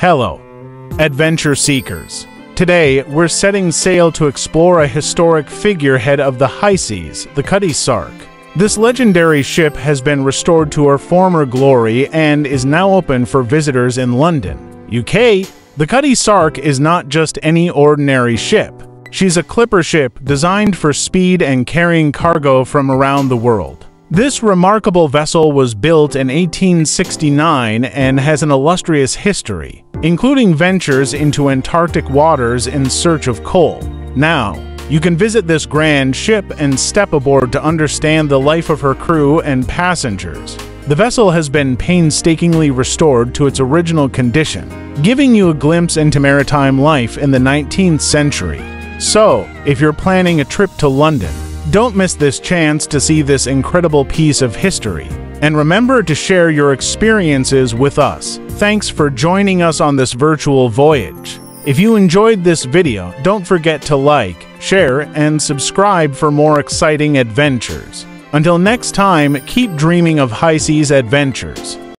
Hello, adventure seekers. Today, we're setting sail to explore a historic figurehead of the high seas, the Cutty Sark. This legendary ship has been restored to her former glory and is now open for visitors in London, UK. The Cutty Sark is not just any ordinary ship. She's a clipper ship designed for speed and carrying cargo from around the world. This remarkable vessel was built in 1869 and has an illustrious history, including ventures into Antarctic waters in search of coal. Now, you can visit this grand ship and step aboard to understand the life of her crew and passengers. The vessel has been painstakingly restored to its original condition, giving you a glimpse into maritime life in the 19th century. So, if you're planning a trip to London, don't miss this chance to see this incredible piece of history. And remember to share your experiences with us. Thanks for joining us on this virtual voyage. If you enjoyed this video, don't forget to like, share, and subscribe for more exciting adventures. Until next time, keep dreaming of high seas adventures.